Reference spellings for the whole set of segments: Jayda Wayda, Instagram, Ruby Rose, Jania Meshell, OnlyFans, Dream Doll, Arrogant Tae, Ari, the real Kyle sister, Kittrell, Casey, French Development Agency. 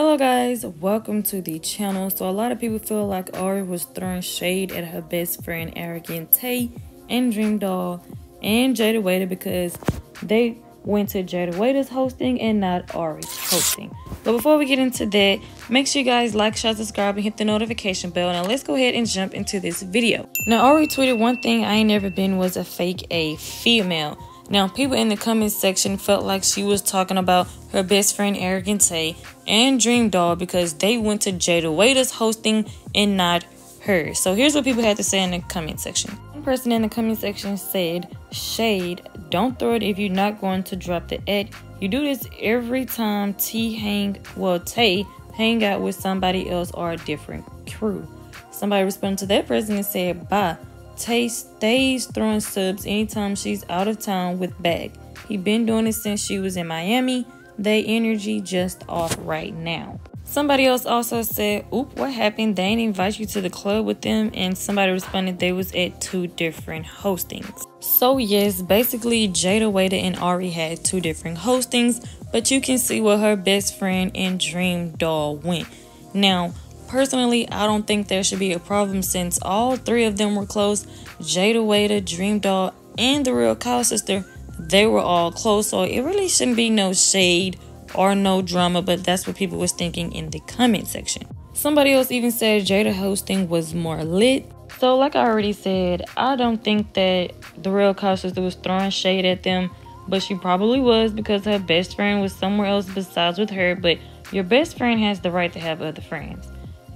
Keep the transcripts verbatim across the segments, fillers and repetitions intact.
Hello guys, welcome to the channel. So a lot of people feel like Ari was throwing shade at her best friend Arrogant Tae and Dream Doll and Jayda Wayda because they went to Jayda Wayda's hosting and not Ari's hosting. But before we get into that, make sure you guys like, share, subscribe, and hit the notification bell. Now let's go ahead and jump into this video. Now Ari tweeted, "One thing I ain't never been was a fake A female." Now, people in the comments section felt like she was talking about her best friend Arrogant Tae and Dream Doll because they went to Jayda Wayda's hosting and not hers. So here's what people had to say in the comment section. One person in the comment section said, "Shade, don't throw it if you're not going to drop the at. You do this every time T hang, well, Tay hang out with somebody else or a different crew." Somebody responded to that person and said, "Bye. Tay stays throwing subs anytime she's out of town with bag. He been doing it since she was in Miami. They energy just off right now." Somebody else also said, "Oop, what happened? They ain't invite you to the club with them." And somebody responded they was at two different hostings. So yes, basically Jayda Wayda and Ari had two different hostings, but you can see where her best friend and Dream Doll went. Now, personally, I don't think there should be a problem since all three of them were close. Jayda Wayda, Dream Doll, and the real Kyle sister, they were all close. So it really shouldn't be no shade or no drama, but that's what people was thinking in the comment section. Somebody else even said Jayda hosting was more lit. So like I already said, I don't think that the real Kyle sister was throwing shade at them, but she probably was because her best friend was somewhere else besides with her, but your best friend has the right to have other friends.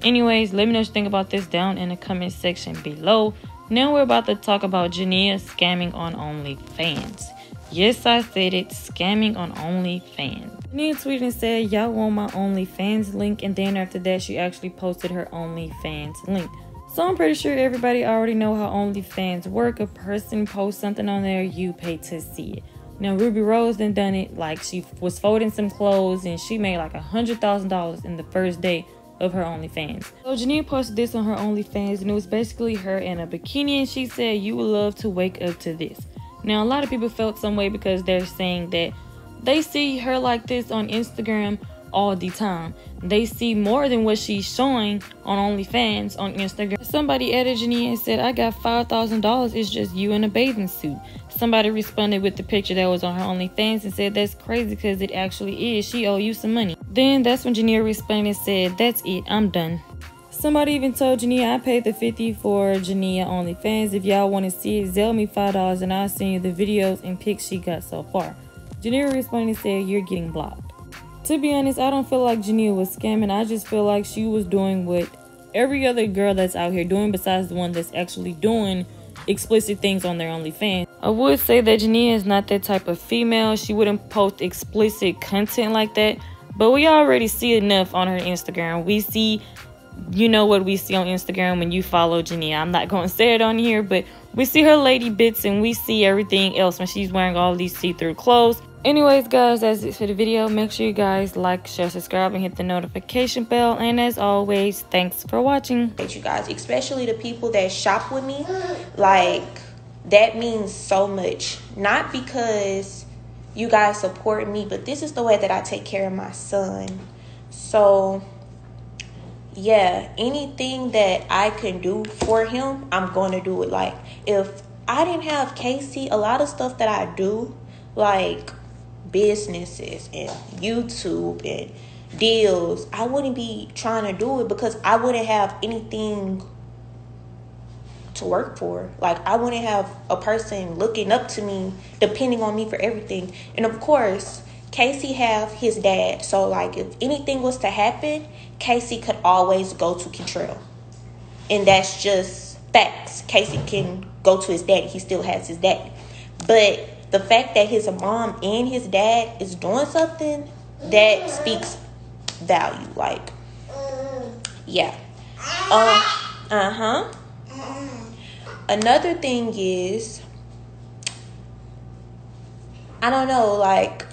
Anyways, let me know what you think about this down in the comment section below. Now we're about to talk about Jania scamming on OnlyFans. Yes, I said it, scamming on OnlyFans. Jania tweeted and said, "Y'all want my OnlyFans link?" And then after that, she actually posted her OnlyFans link. So I'm pretty sure everybody already know how OnlyFans work. A person posts something on there, you pay to see it. Now Ruby Rose done done it. Like, she was folding some clothes and she made like one hundred thousand dollars in the first day of her OnlyFans. So Jania posted this on her OnlyFans and it was basically her in a bikini and she said, "You would love to wake up to this." Now a lot of people felt some way because they're saying that they see her like this on Instagram all the time. They see more than what she's showing on OnlyFans on Instagram. Somebody added Jania and said, "I got five thousand dollars, it's just you in a bathing suit." Somebody responded with the picture that was on her OnlyFans and said, "That's crazy because it actually is. She owe you some money." Then that's when Jania responded and said, "That's it, I'm done." Somebody even told Jania, "I paid the fifty for Jania OnlyFans. If y'all want to see it, Zell me five dollars and I'll send you the videos and pics she got so far." Jania responded and said, "You're getting blocked." To be honest, I don't feel like Jania was scamming. I just feel like she was doing what every other girl that's out here doing besides the one that's actually doing explicit things on their OnlyFans. I would say that Jania is not that type of female. She wouldn't post explicit content like that. But we already see enough on her Instagram. We see, you know what we see on Instagram when you follow Jania. I'm not going to say it on here, but we see her lady bits and we see everything else when she's wearing all these see-through clothes. Anyways guys, that's it for the video. Make sure you guys like, share, subscribe, and hit the notification bell. And as always, thanhanks for watching. Thank you guys, especially the people that shop with me. Like, that means so much. Not because you guys support me, but this is the way that I take care of my son. So yeah, anything that I can do for him, I'm going to do it. Like, if I didn't have Casey, a lot of stuff that I do, like businesses and YouTube and deals, I wouldn't be trying to do it because I wouldn't have anything to work for. Like, I wouldn't have a person looking up to me, depending on me for everything. And of course, Casey have his dad. So like, if anything was to happen, Casey could always go to Kittrell. And that's just facts. Casey can go to his daddy. He still has his daddy. But the fact that his mom and his dad is doing something, that speaks value. Like, yeah. Um, uh-huh. Another thing is, I don't know, like,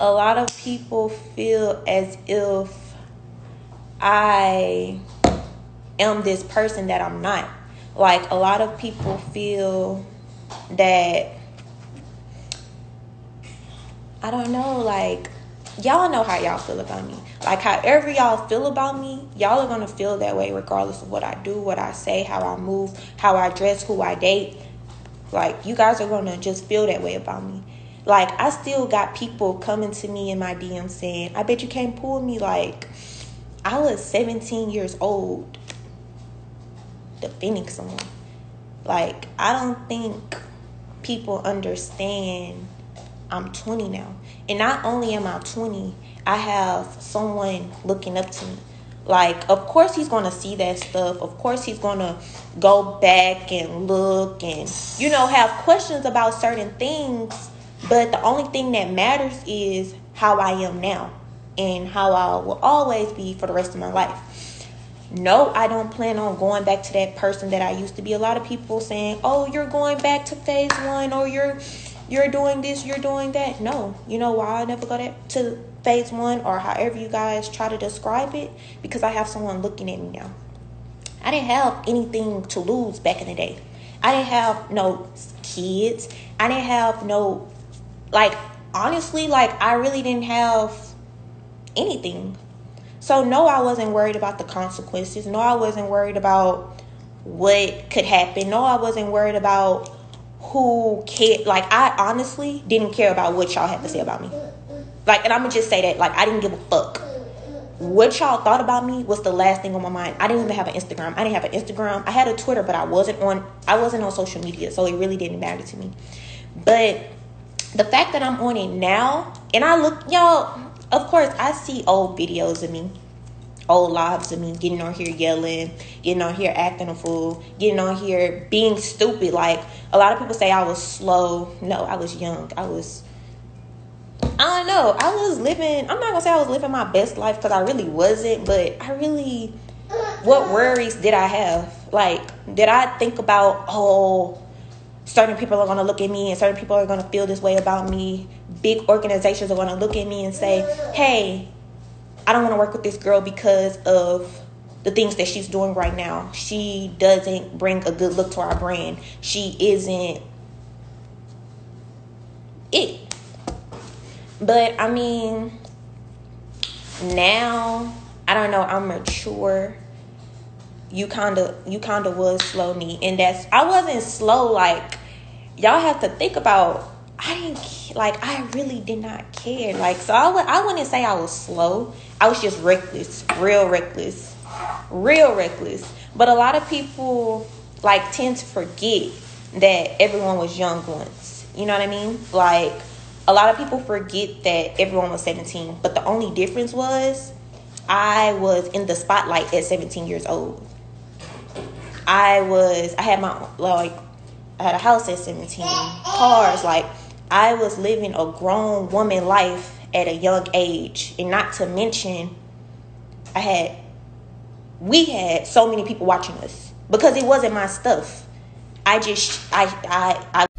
a lot of people feel as if I am this person that I'm not. Like, a lot of people feel that, I don't know, like, y'all know how y'all feel about me. Like, however y'all feel about me, y'all are going to feel that way regardless of what I do, what I say, how I move, how I dress, who I date. Like, you guys are going to just feel that way about me. Like, I still got people coming to me in my D M saying, I bet you can't pull me. Like, I was seventeen years old defending someone. Like, I don't think people understand I'm twenty now. And not only am I twenty, I have someone looking up to me. Like, of course he's going to see that stuff. Of course he's going to go back and look and, you know, have questions about certain things. But the only thing that matters is how I am now and how I will always be for the rest of my life. No, I don't plan on going back to that person that I used to be. A lot of people saying, oh, you're going back to phase one, or you're you're doing this, you're doing that. No, you know why I never go that to phase one, or however you guys try to describe it? Because I have someone looking at me now. I didn't have anything to lose back in the day. I didn't have no kids. I didn't have no, like, honestly, like, I really didn't have anything. So, no, I wasn't worried about the consequences. No, I wasn't worried about what could happen. No, I wasn't worried about who cared. Like, I honestly didn't care about what y'all had to say about me. Like, and I'm going to just say that. Like, I didn't give a fuck. What y'all thought about me was the last thing on my mind. I didn't even have an Instagram. I didn't have an Instagram. I had a Twitter, but I wasn't on, I wasn't on social media. So, it really didn't matter to me. But the fact that I'm on it now, and I look, y'all, of course, I see old videos of me, old lives of me getting on here yelling, getting on here acting a fool, getting on here being stupid. Like, a lot of people say I was slow. No, I was young. I was, I don't know. I was living, I'm not going to say I was living my best life, because I really wasn't, but I really, what worries did I have? Like, did I think about, oh, certain people are going to look at me and certain people are going to feel this way about me. Big organizations are going to look at me and say, hey, I don't want to work with this girl because of the things that she's doing right now. She doesn't bring a good look to our brand. She isn't it. But, I mean, now, I don't know, I'm mature. You kind of you kind of was slow me. And that's, I wasn't slow, like, y'all have to think about, I didn't, like, I really did not care. Like, so I, would, I wouldn't say I was slow. I was just reckless, real reckless, real reckless. But a lot of people, like, tend to forget that everyone was young once. You know what I mean? Like, a lot of people forget that everyone was seventeen. But the only difference was I was in the spotlight at seventeen years old. I was, I had my, like, I had a house at seventeen, cars, like, I was living a grown woman life at a young age. And not to mention, I had, we had so many people watching us because it wasn't my stuff. I just, I, I, I.